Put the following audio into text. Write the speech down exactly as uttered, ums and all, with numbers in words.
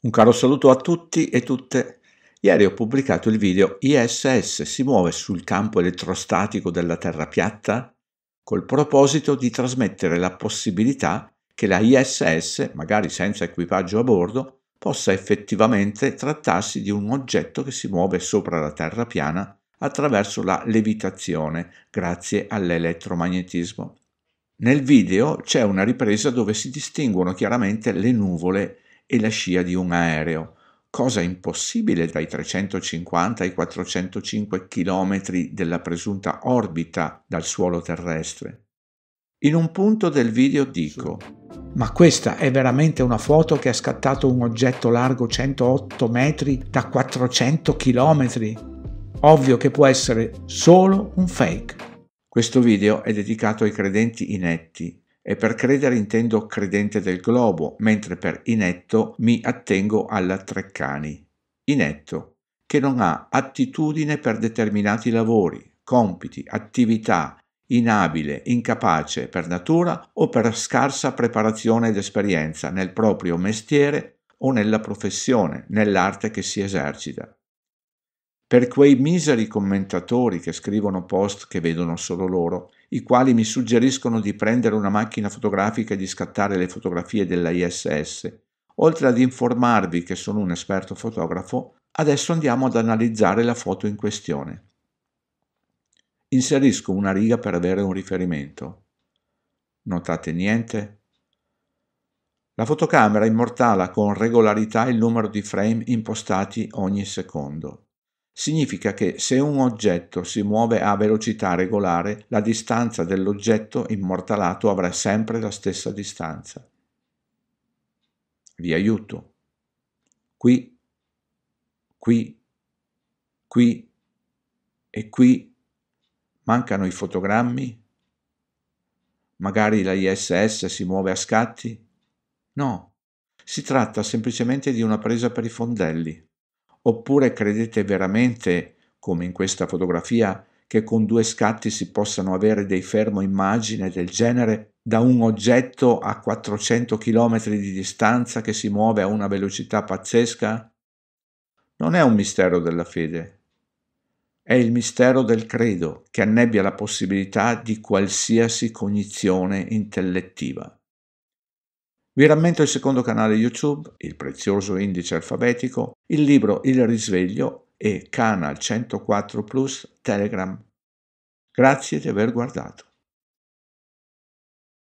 Un caro saluto a tutti e tutte. Ieri ho pubblicato il video I S S si muove sul campo elettrostatico della Terra piatta col proposito di trasmettere la possibilità che la I S S, magari senza equipaggio a bordo, possa effettivamente trattarsi di un oggetto che si muove sopra la Terra piana attraverso la levitazione grazie all'elettromagnetismo. Nel video c'è una ripresa dove si distinguono chiaramente le nuvole e la scia di un aereo, cosa impossibile dai trecentocinquanta ai quattrocentocinque chilometri della presunta orbita dal suolo terrestre. In un punto del video dico: ma questa è veramente una foto che ha scattato un oggetto largo centootto metri da quattrocento chilometri? Ovvio che può essere solo un fake. Questo video è dedicato ai credenti inetti, e per credere intendo credente del globo, mentre per inetto mi attengo alla Treccani. Inetto, che non ha attitudine per determinati lavori, compiti, attività, inabile, incapace per natura o per scarsa preparazione ed esperienza nel proprio mestiere o nella professione, nell'arte che si esercita. Per quei miseri commentatori che scrivono post che vedono solo loro, i quali mi suggeriscono di prendere una macchina fotografica e di scattare le fotografie della I S S, oltre ad informarvi che sono un esperto fotografo, adesso andiamo ad analizzare la foto in questione. Inserisco una riga per avere un riferimento. Notate niente? La fotocamera immortala con regolarità il numero di frame impostati ogni secondo. Significa che se un oggetto si muove a velocità regolare, la distanza dell'oggetto immortalato avrà sempre la stessa distanza. Vi aiuto. Qui, qui, qui e qui mancano i fotogrammi? Magari la I S S si muove a scatti? No, si tratta semplicemente di una presa per i fondelli. Oppure credete veramente, come in questa fotografia, che con due scatti si possano avere dei fermoimmagine del genere da un oggetto a quattrocento chilometri di distanza che si muove a una velocità pazzesca? Non è un mistero della fede, è il mistero del credo che annebbia la possibilità di qualsiasi cognizione intellettiva. Vi rammento il secondo canale YouTube, il prezioso indice alfabetico, il libro Il risveglio e Canal centoquattro Plus Telegram. Grazie di aver guardato.